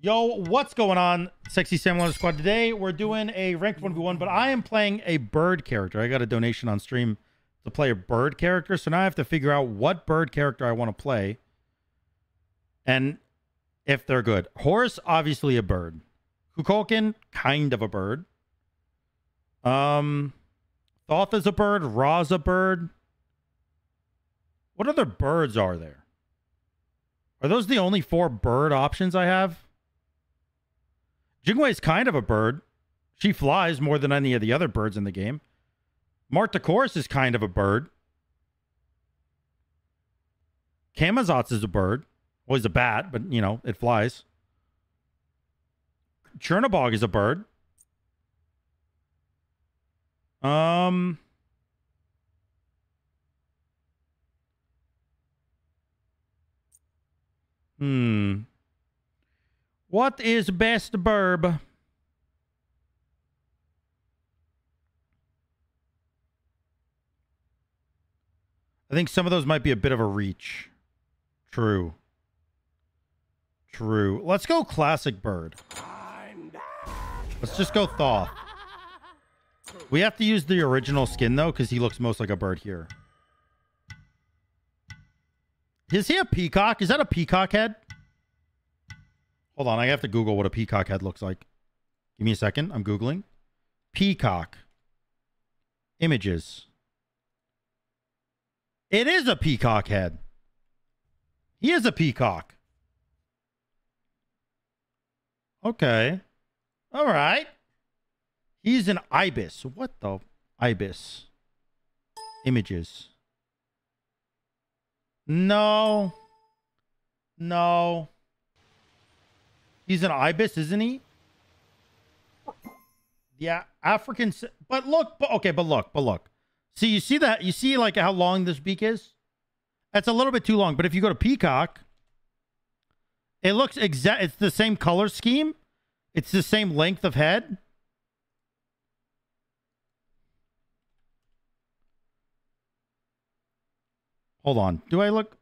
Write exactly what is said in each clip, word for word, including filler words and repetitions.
Yo, what's going on, Sexy Samwander Squad? Today we're doing a ranked one v one, but I am playing a bird character. I got a donation on stream to play a bird character, so now I have to figure out what bird character I want to play and if they're good. Horus, obviously a bird. Kukulkin, kind of a bird. Um, Thoth is a bird. Ra's a bird. What other birds are there? Are those the only four bird options I have? Jingwei is kind of a bird. She flies more than any of the other birds in the game. Marta Chorus is kind of a bird. Kamazots is a bird. Well, he's a bat, but, you know, it flies. Chernobog is a bird. Um... Hmm. What is best Burb? I think some of those might be a bit of a reach. True. True. Let's go classic bird. Let's just go Thoth. We have to use the original skin, though, because he looks most like a bird here. Is he a peacock? Is that a peacock head? Hold on. I have to Google what a peacock head looks like. Give me a second. I'm Googling. Peacock. Images. It is a peacock head. He is a peacock. Okay. All right. He's an ibis. What the? Ibis. Images. No. No. He's an ibis, isn't he? Yeah, African. But look, but okay, but look, but look. See, you see that? You see like how long this beak is? That's a little bit too long, but if you go to peacock, it looks exact. It's the same color scheme. It's the same length of head. Hold on. Do I look?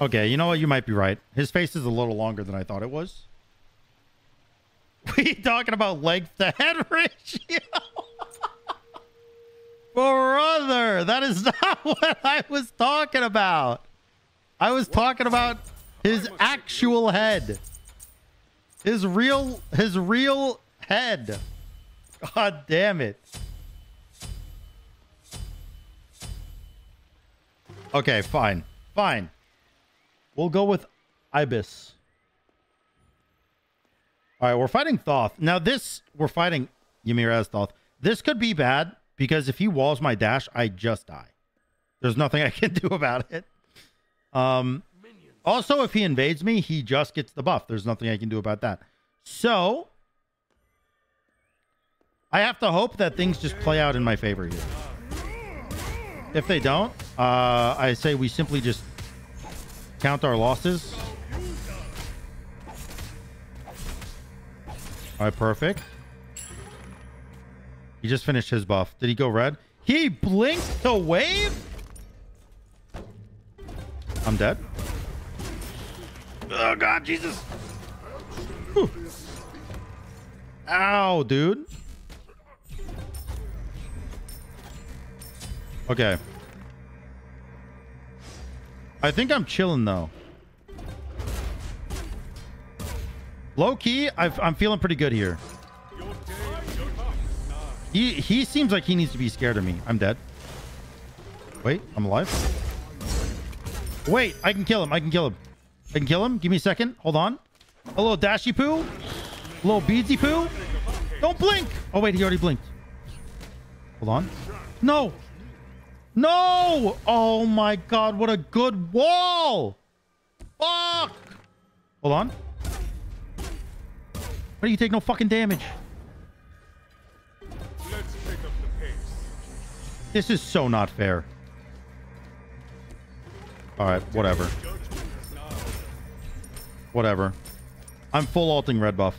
Okay, you know what? You might be right. His face is a little longer than I thought it was. We talking about length to head ratio? Brother, that is not what I was talking about. I was talking about his actual head. His real, his real head. God damn it. Okay, fine. Fine. We'll go with ibis. All right, we're fighting Thoth. Now this, we're fighting Ymir as Thoth. This could be bad because if he walls my dash, I just die. There's nothing I can do about it. Um... Also, if he invades me, he just gets the buff. There's nothing I can do about that. So, I have to hope that things just play out in my favor here. If they don't, uh, I say we simply just count our losses. All right, perfect. He just finished his buff. Did he go red? He blinked the wave? I'm dead. Oh, God, Jesus. Whew. Ow, dude. Okay. I think I'm chilling, though. Low key, I've, I'm feeling pretty good here. He, he seems like he needs to be scared of me. I'm dead. Wait, I'm alive. Wait, I can kill him. I can kill him. I can kill him. Give me a second. Hold on. A little dashy poo. A little beadsy poo. Don't blink. Oh, wait. He already blinked. Hold on. No. No. Oh, my God. What a good wall. Fuck. Hold on. Why do you take no fucking damage? Let's pick up the pace. This is so not fair. All right. Whatever. Whatever. I'm full alting red buff.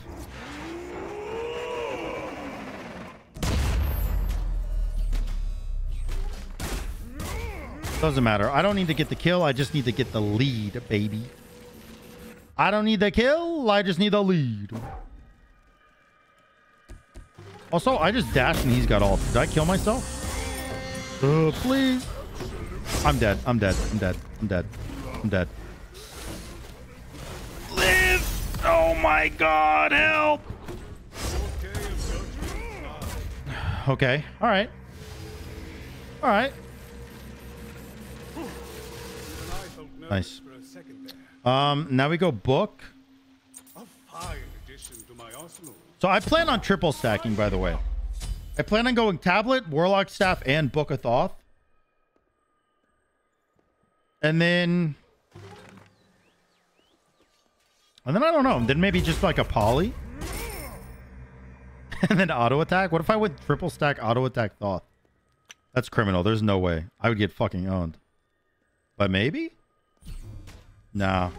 Doesn't matter. I don't need to get the kill. I just need to get the lead, baby. I don't need the kill. I just need the lead. Also, I just dashed and he's got all. Did I kill myself? Uh, please. I'm dead. I'm dead. I'm dead. I'm dead. I'm dead. Live! Oh my god, help! Okay. All right. All right. Nice. Um, now we go book. So I plan on triple stacking, by the way. I plan on going tablet, warlock staff, and book of Thoth. And then... And then I don't know. Then maybe just like a poly. And then auto attack. What if I went triple stack auto attack Thoth? That's criminal. There's no way. I would get fucking owned. But maybe? Nah.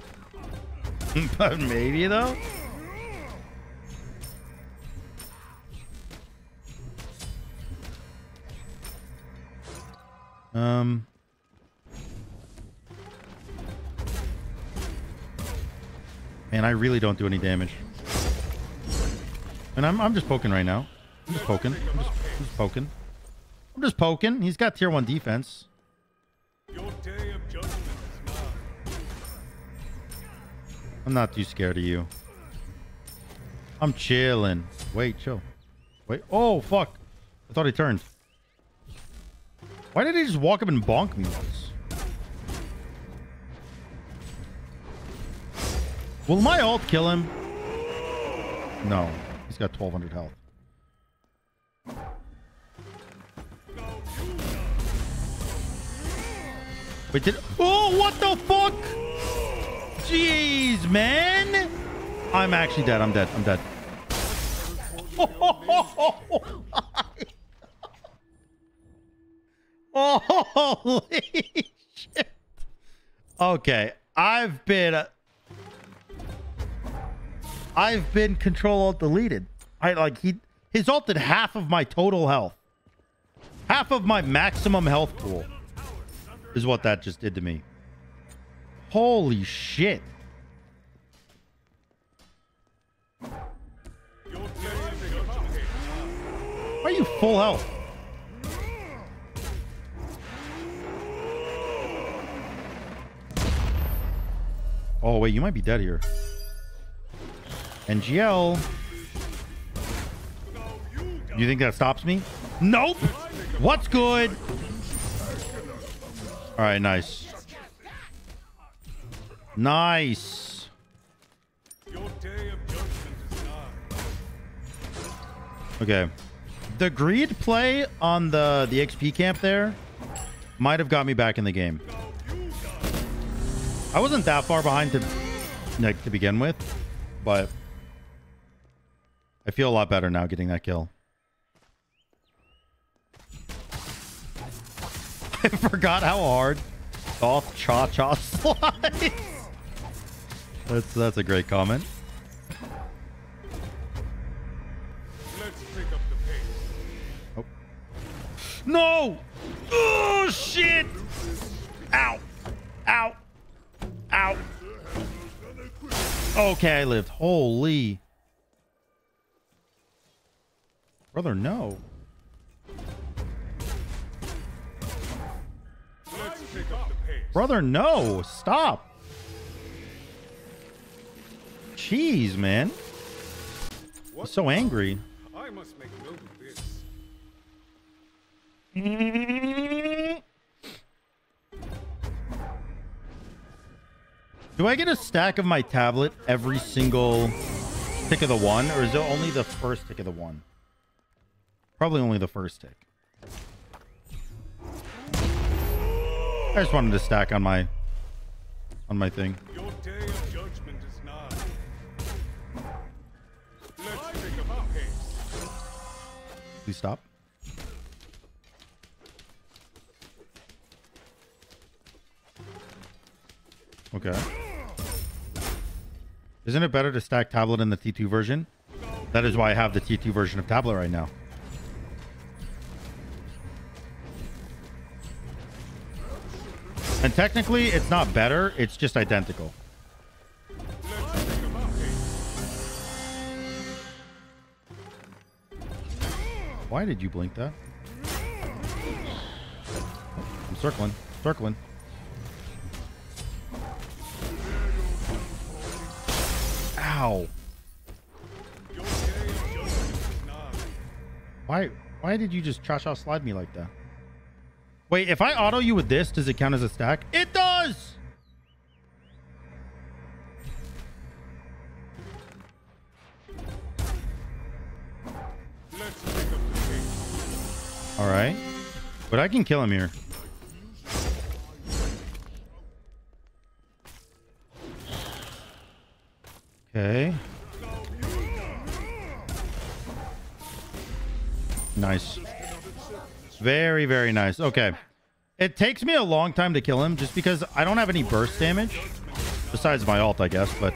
But maybe though? Um. Man, I really don't do any damage. And I'm, I'm just poking right now. I'm just poking. I'm just, I'm just poking. I'm just poking. He's got tier one defense. I'm not too scared of you. I'm chilling. Wait, chill. Wait. Oh, fuck. I thought he turned. Why did he just walk up and bonk me once? Will my ult kill him? No. He's got twelve hundred health. Wait, did... Oh, what the fuck? Jeez, man. I'm actually dead. I'm dead. I'm dead. Oh, holy shit. Okay, I've been uh, I've been control alt deleted. I like he his ult did half of my total health. Half of my maximum health pool is what that just did to me. Holy shit. Why are you full health? Oh, wait, you might be dead here. N G L. You think that stops me? Nope. What's good? All right, nice. Nice. Okay. The greed play on the, the X P camp there might have got me back in the game. I wasn't that far behind to, like, to begin with, but I feel a lot better now getting that kill. I forgot how hard Dolph Cha-Cha slides. That's, that's a great comment. Let's pick up the pace. Oh. No! Oh, shit! Ow. Ow. Ow. Okay, I lived. Holy. Brother, no. Let's pick up the pace. Brother, no. Stop. Jeez, man. I'm so angry. I must make note of this. Do I get a stack of my tablet every single tick of the one, or is it only the first tick of the one? Probably only the first tick. I just wanted to stack on my on my thing. Your day of judgment is nigh. Let's pick up our pace. Please stop. Okay. Isn't it better to stack tablet in the T two version? That is why I have the T two version of tablet right now. And technically, it's not better. It's just identical. Why did you blink that? I'm circling. Circling. Ow. Why, why did you just cha-cha slide me like that? Wait, if I auto you with this, does it count as a stack? It does! Alright. But I can kill him here. Okay. Nice. Very, very nice. Okay. It takes me a long time to kill him just because I don't have any burst damage. Besides my ult, I guess, but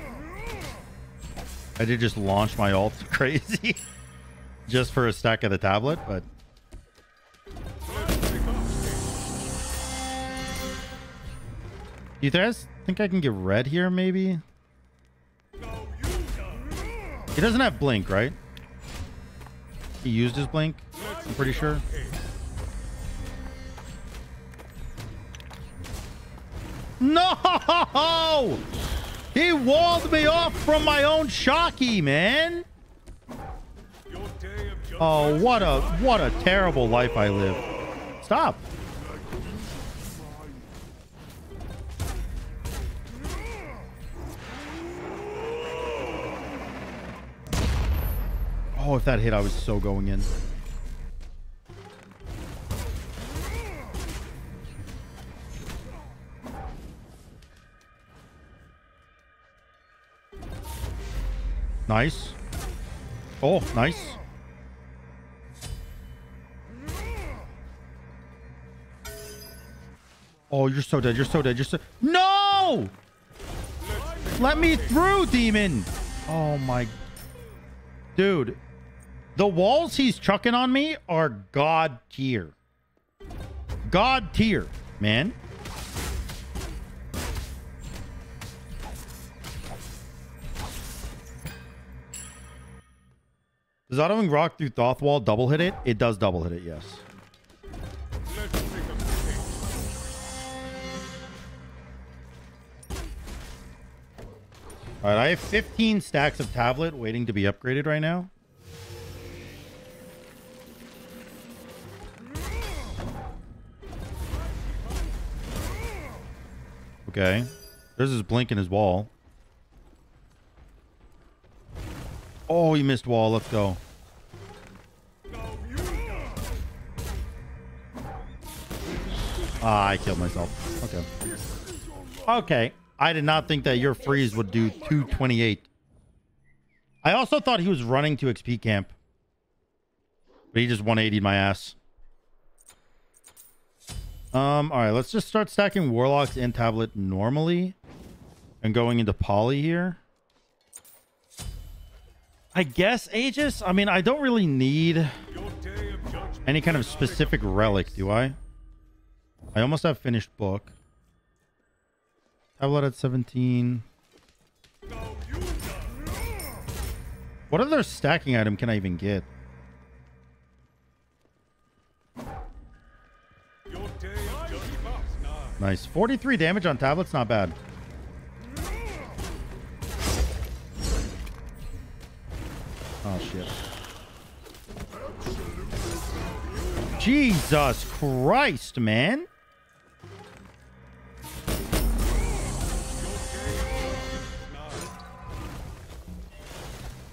I did just launch my ult crazy just for a stack of the tablet, but you guys think I can get red here, maybe? He doesn't have blink, right? He used his blink, I'm pretty sure. No! He walled me off from my own Shocky, man! Oh, what a, what a terrible life I live. Stop! Oh, if that hit, I was so going in. Nice. Oh, nice. Oh, you're so dead. You're so dead. You're so... No! Let me through, demon! Oh, my... Dude. The walls he's chucking on me are god tier. God tier, man. Does autoing rock through Thoth wall double hit it? It does double hit it, yes. Alright, I have fifteen stacks of tablet waiting to be upgraded right now. Okay. There's his blink in his wall. Oh, he missed wall. Let's go. Ah, I killed myself. Okay. Okay. I did not think that your freeze would do two twenty-eight. I also thought he was running to X P camp. But he just one eighty'd my ass. Um, all right, let's just start stacking Warlocks and Tablet normally and going into Poly here. I guess Aegis. I mean, I don't really need any kind of specific relic, do I? I almost have finished book. Tablet at seventeen. What other stacking item can I even get? Nice. forty-three damage on tablets, not bad. Oh, shit. Jesus Christ, man.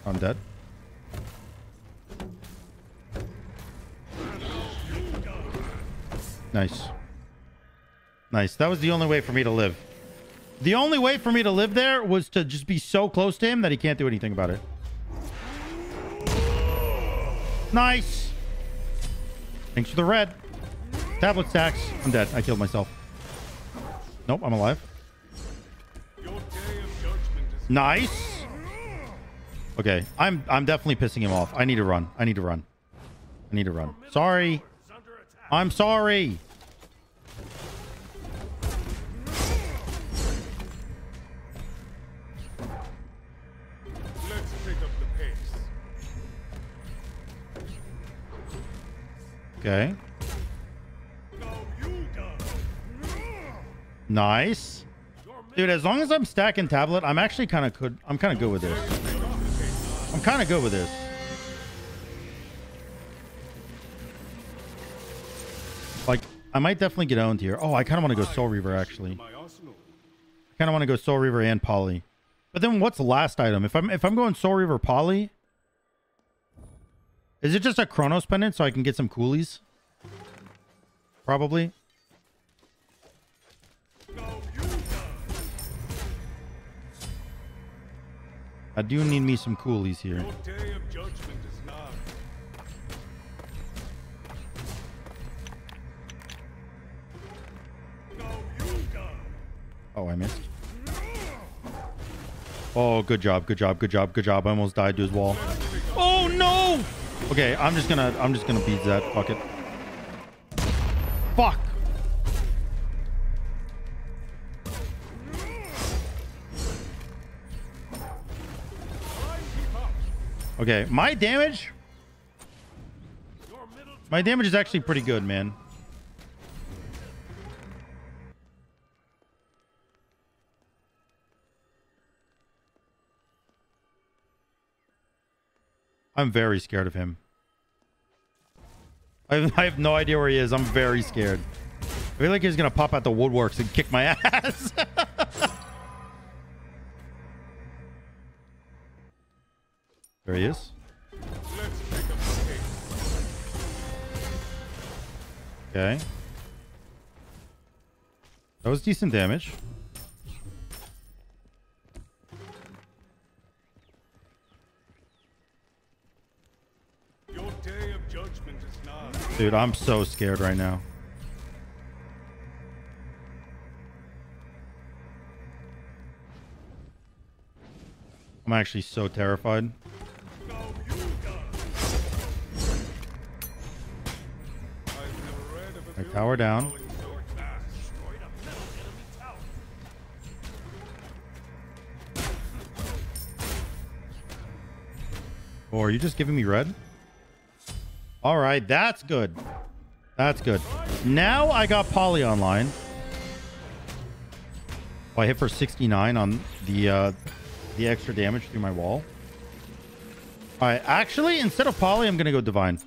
I'm dead. Nice. Nice. That was the only way for me to live. The only way for me to live there was to just be so close to him that he can't do anything about it. Nice. Thanks for the red. Tablet stacks. I'm dead. I killed myself. Nope, I'm alive. Nice. Okay, I'm I'm definitely pissing him off. I need to run. I need to run. I need to run. Sorry. I'm sorry. Okay. Nice. Dude, as long as I'm stacking tablet, I'm actually kind of could. I'm kind of good with this. I'm kind of good with this. Like, I might definitely get owned here. Oh, I kind of want to go Soul Reaver, actually. I kind of want to go Soul Reaver and Poly. But then what's the last item? If I'm if I'm going Soul Reaver Poly, is it just a Chronos Pendant so I can get some coolies? Probably. I do need me some coolies here. Oh, I missed. Oh, good job, good job, good job, good job. I almost died to his wall. Oh no! Okay, I'm just gonna, I'm just gonna beat that. Fuck it. Fuck. Okay, my damage. My damage is actually pretty good, man. I'm very scared of him. I, I have no idea where he is. I'm very scared. I feel like he's going to pop out the woodworks and kick my ass. There he is. Okay. That was decent damage. Dude, I'm so scared right now. I'm actually so terrified. I tower down. Oh, are you just giving me red? All right, that's good. That's good. Now I got Poly online. Oh, I hit for sixty-nine on the uh, the extra damage through my wall. All right, actually, instead of Poly, I'm gonna go Divine.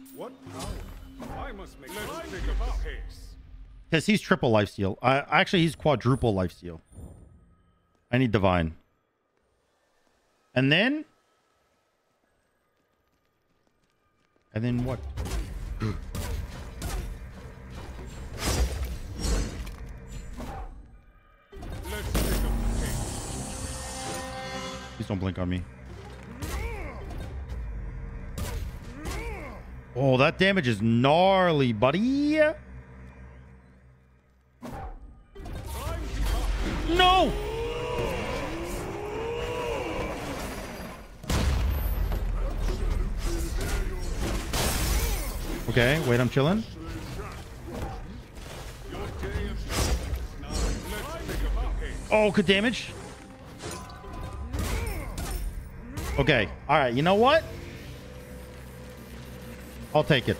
Because he's triple lifesteal. I actually he's quadruple lifesteal. I need Divine. And then. And then what? Please don't blink on me. Oh, that damage is gnarly, buddy. No! Okay, wait, I'm chilling. Oh, good damage. Okay, all right, you know what? I'll take it.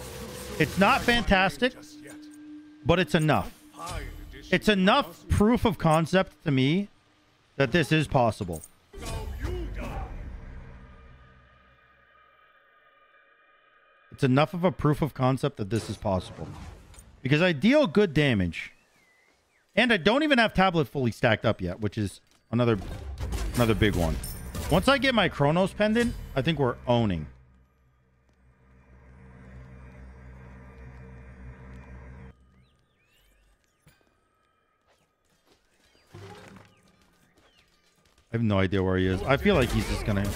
It's not fantastic, but it's enough. It's enough proof of concept to me that this is possible. It's enough of a proof of concept that this is possible because I deal good damage and I don't even have tablet fully stacked up yet, which is another another big one. Once I get my Chronos Pendant, I think we're owning. I have no idea where he is. I feel like he's just gonna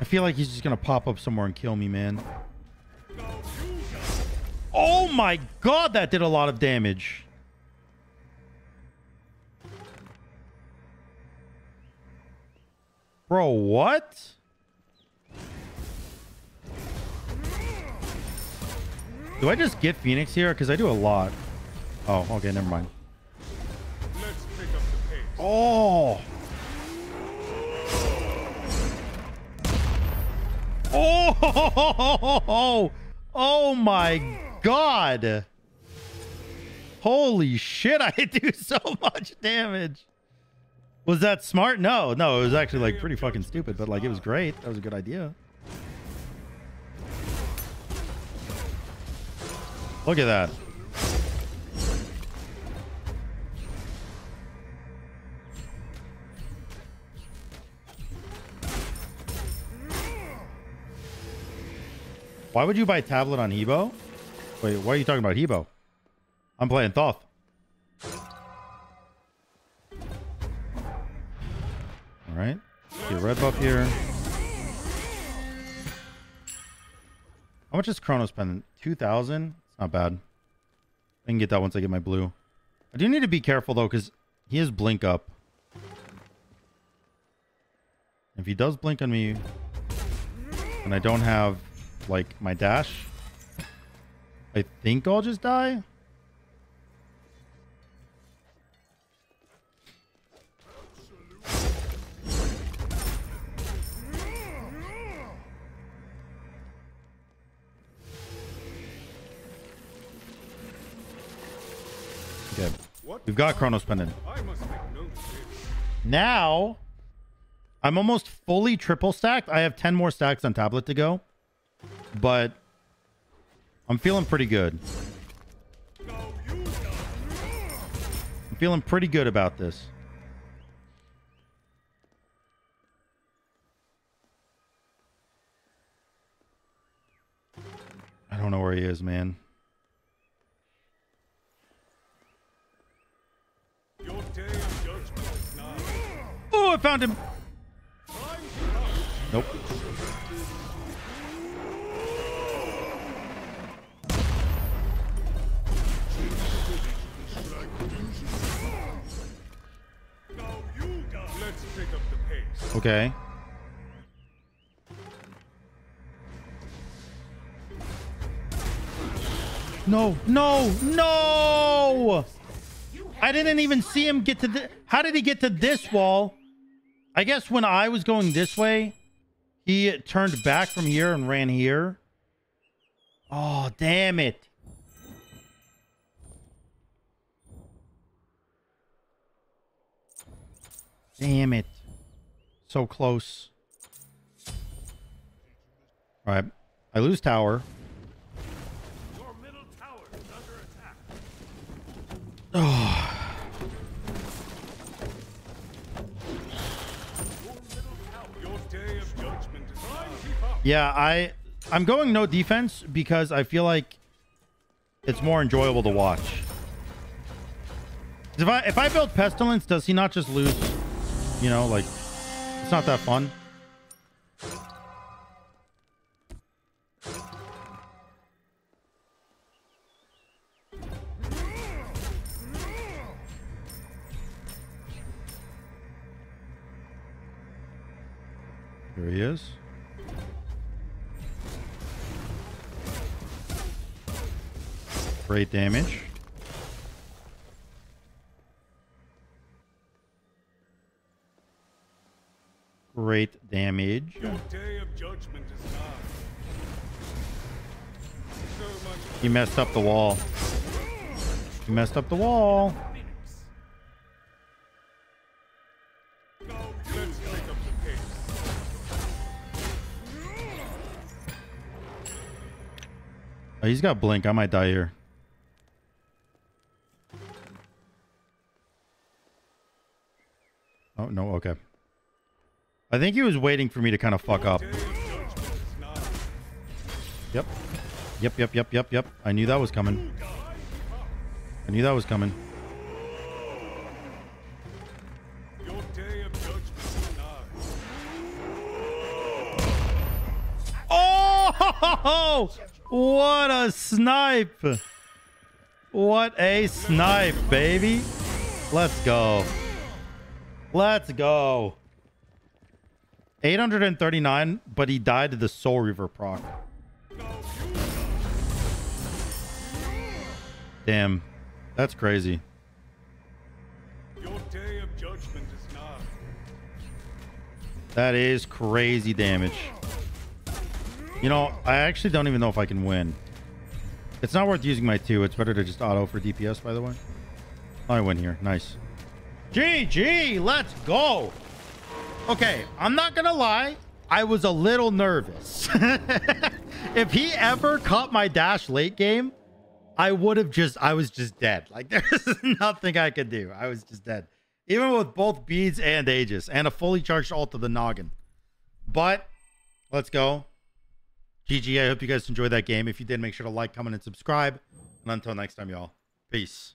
I feel like he's just going to pop up somewhere and kill me, man. Oh my God, that did a lot of damage. Bro, what? Do I just get Phoenix here? Because I do a lot. Oh, okay, never mind. Oh. Oh, oh, oh, oh, oh, oh, oh my god! Holy shit, I do so much damage. Was that smart? No, no, it was actually like pretty fucking stupid, but like it was great. That was a good idea. Look at that. Why would you buy tablet on Hebo? Wait, why are you talking about Hebo? I'm playing Thoth. Alright. Get a red buff here. How much is Chronos Pendant? two thousand? It's not bad. I can get that once I get my blue. I do need to be careful though, because he is blink up. If he does blink on me, and I don't have like my dash, I think I'll just die. Okay. We've got Chronos Pendant. Now, I'm almost fully triple stacked. I have ten more stacks on tablet to go, but I'm feeling pretty good. I'm feeling pretty good about this. I don't know where he is, man. Oh, I found him. Nope. Okay. No, no, no! I didn't even see him get to the... How did he get to this wall? I guess when I was going this way, he turned back from here and ran here. Oh, damn it. Damn it. So close. All right. I lose tower. Your middle tower is under attack. Oh. Yeah, I I'm going no defense because I feel like it's more enjoyable to watch. If I if I build Pestilence, does he not just lose? You know, like it's not that fun. There he is. Great damage. Great damage. Your day of judgment is nigh. So much. He messed up the wall. He messed up the wall. Oh, he's got blink. I might die here. Oh, no. Okay. I think he was waiting for me to kind of fuck up. Yep. Yep, yep, yep, yep, yep. I knew that was coming. I knew that was coming. Oh! What a snipe! What a snipe, baby! Let's go. Let's go. eight hundred thirty-nine, but he died to the Soul Reaver proc. Damn, that's crazy. Your day of judgment is nigh. That is crazy damage. You know, I actually don't even know if I can win. It's not worth using my two. It's better to just auto for D P S, by the way. Oh, I win here. Nice. G G. Let's go. Okay. I'm not going to lie. I was a little nervous. If he ever caught my dash late game, I would have just, I was just dead. Like, there's nothing I could do. I was just dead. Even with both beads and Aegis and a fully charged ult of the noggin. But let's go. G G, I hope you guys enjoyed that game. If you did, make sure to like, comment, and subscribe. And until next time, y'all. Peace.